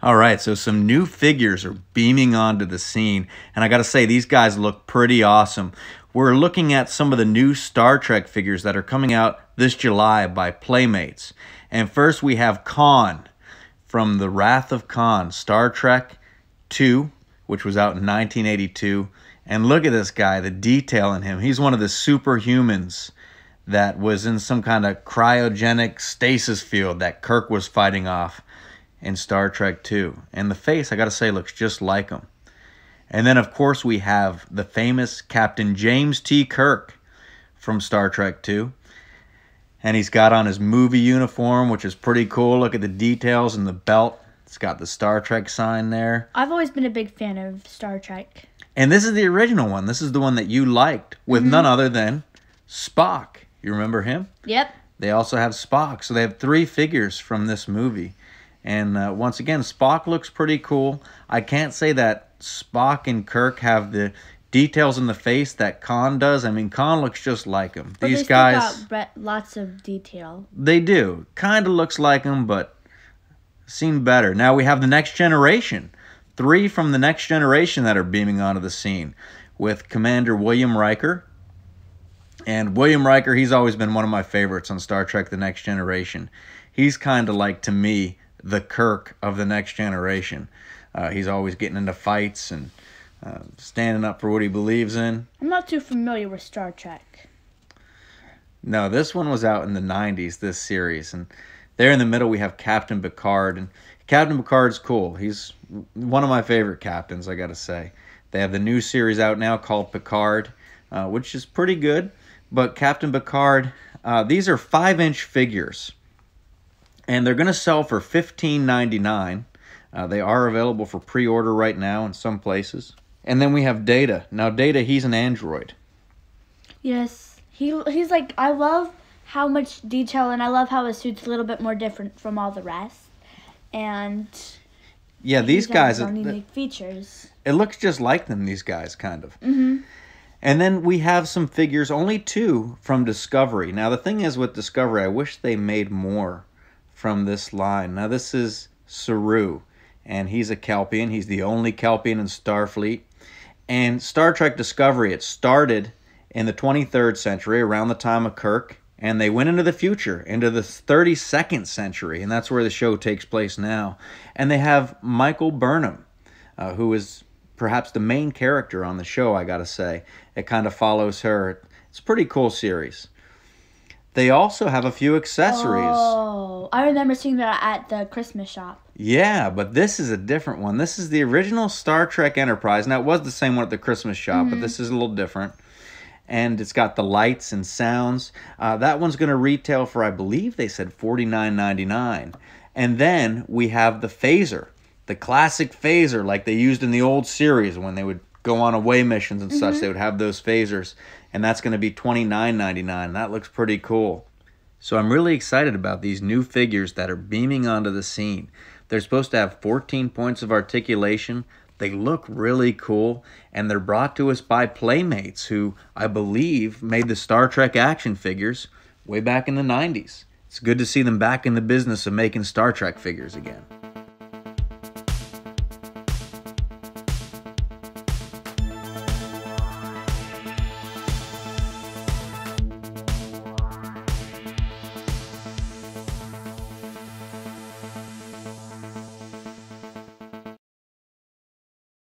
All right, so some new figures are beaming onto the scene, and I gotta say, these guys look pretty awesome. We're looking at some of the new Star Trek figures that are coming out this July by Playmates. And first we have Khan from The Wrath of Khan, Star Trek II, which was out in 1982. And look at this guy, the detail in him. He's one of the superhumans that was in some kind of cryogenic stasis field that Kirk was fighting off in Star Trek II. And the face, I gotta say, looks just like him. And then, of course, we have the famous Captain James T. Kirk from Star Trek II. And he's got on his movie uniform, which is pretty cool. Look at the details and the belt. It's got the Star Trek sign there. I've always been a big fan of Star Trek. And this is the original one. This is the one that you liked with none other than Spock. You remember him? Yep. They also have Spock. So they have three figures from this movie. And once again, Spock looks pretty cool. I can't say that Spock and Kirk have the details in the face that Khan does. I mean, Khan looks just like him. But these guys got lots of detail. They do. Kind of looks like him, but seen better. Now we have the Next Generation. Three from the Next Generation that are beaming onto the scene with Commander William Riker. And William Riker, he's always been one of my favorites on Star Trek the Next Generation. He's kind of like, to me, the Kirk of the Next Generation. He's always getting into fights and standing up for what he believes in. I'm not too familiar with Star Trek. No, this one was out in the 90s, this series. And there in the middle we have Captain Picard. And Captain Picard's cool. He's one of my favorite captains, I gotta say. They have the new series out now called Picard, which is pretty good. But Captain Picard, these are 5-inch figures. And they're going to sell for $15.99. They are available for pre-order right now in some places. And then we have Data. Now, Data, he's an android. Yes. He's like, I love how much detail, and I love how his suit's a little bit more different from all the rest. And yeah, these guys have unique features. It looks just like them, these guys, kind of. Mm-hmm. And then we have some figures, only two, from Discovery. Now, the thing is with Discovery, I wish they made more from this line. Now this is Saru, and he's a Kelpian. He's the only Kelpian in Starfleet. And Star Trek Discovery, it started in the 23rd century, around the time of Kirk, and they went into the future, into the 32nd century, and that's where the show takes place now. And they have Michael Burnham, who is perhaps the main character on the show, I gotta say. It kind of follows her. It's a pretty cool series. They also have a few accessories. Oh, I remember seeing that at the Christmas shop. Yeah, but this is a different one. This is the original Star Trek Enterprise. Now, it was the same one at the Christmas shop, but this is a little different. And it's got the lights and sounds. That one's going to retail for, I believe they said, $49.99. And then we have the phaser, the classic phaser like they used in the old series when they would go on away missions and such. They would have those phasers. And that's going to be $29.99. That looks pretty cool. So I'm really excited about these new figures that are beaming onto the scene. They're supposed to have 14 points of articulation. They look really cool. And they're brought to us by Playmates, who I believe made the Star Trek action figures way back in the 90s. It's good to see them back in the business of making Star Trek figures again.